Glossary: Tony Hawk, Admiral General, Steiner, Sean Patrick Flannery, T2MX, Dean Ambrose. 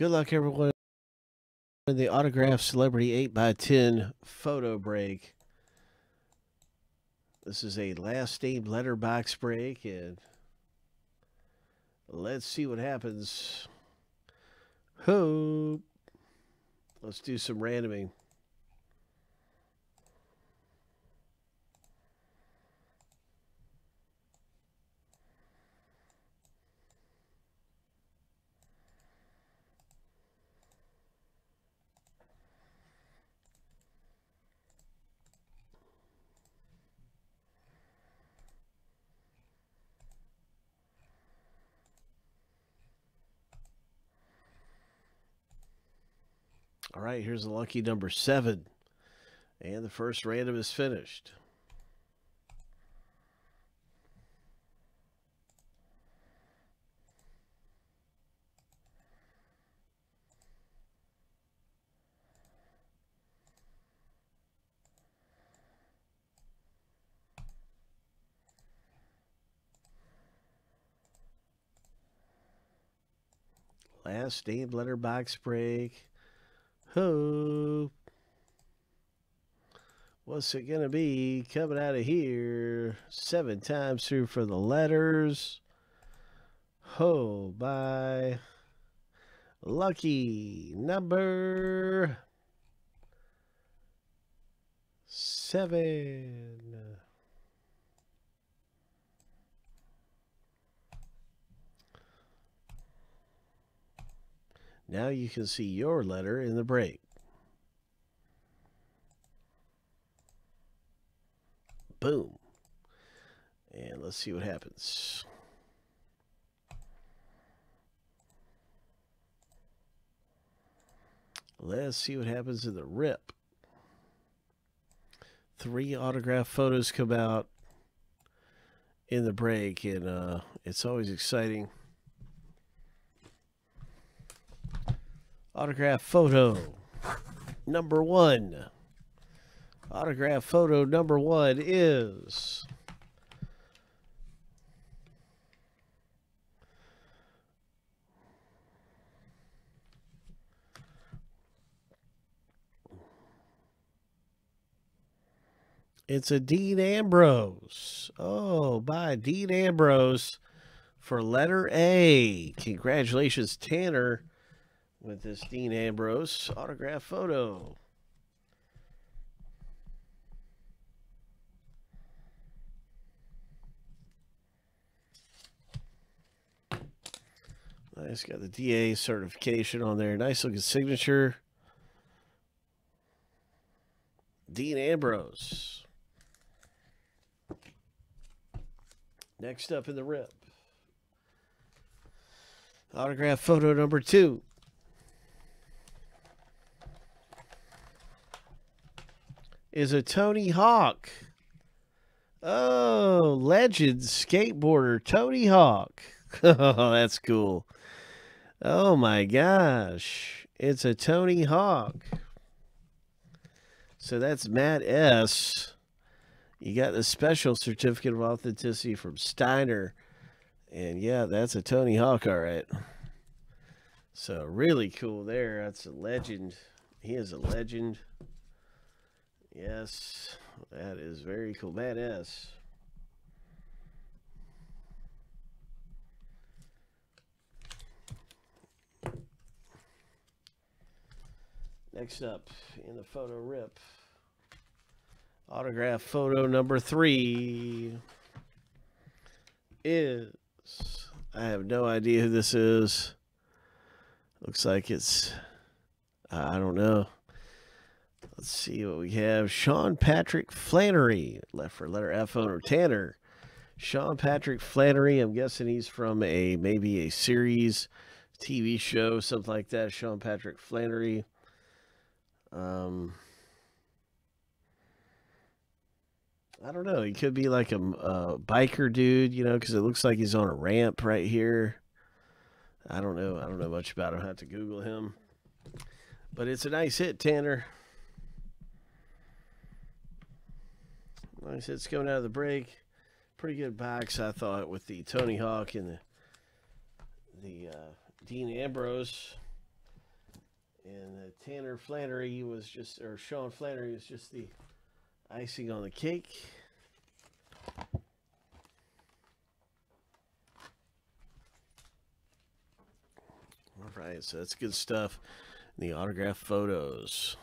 Good luck, everyone. The autograph celebrity 8x10 photo break. This is a last name letterbox break, and let's see what happens. Hope. Let's do some randoming. All right, here's the lucky number 7. And the first random is finished. Last name letterbox break. Oh, what's it gonna be coming out of here? 7 times through for the letters. Oh, by lucky number 7. Now you can see your letter in the break. Boom. And let's see what happens. Let's see what happens in the rip. 3 autograph photos come out in the break, and it's always exciting. Autograph photo number 1. Autograph photo number 1 is it's a Dean Ambrose. Oh, by Dean Ambrose for letter A. Congratulations, Tanner, with this Dean Ambrose autograph photo. Nice, got the DA certification on there. Nice looking signature. Dean Ambrose. Next up in the rip. Autograph photo number 2. Is a Tony Hawk. Oh, legend skateboarder Tony Hawk. Oh, that's cool. Oh my gosh. It's a Tony Hawk. So that's Matt S. You got the special certificate of authenticity from Steiner. And yeah, that's a Tony Hawk, all right. So really cool there. That's a legend. He is a legend. Yes, that is very cool. Badass. Next up in the photo rip, autograph photo number 3 is, I have no idea who this is. Looks like it's, I don't know. Let's see what we have. Sean Patrick Flannery. Left for letter F owner Tanner. Sean Patrick Flannery. I'm guessing he's from a maybe a series, TV show, something like that. Sean Patrick Flannery. I don't know. He could be like a biker dude, you know, because it looks like he's on a ramp right here. I don't know. I don't know much about him. I have to Google him. But it's a nice hit, Tanner. Like I said, it's going out of the break. Pretty good box, I thought, with the Tony Hawk and the Dean Ambrose. And Tanner Flannery was just, or Sean Flannery was just the icing on the cake. All right, so that's good stuff. The autograph photos.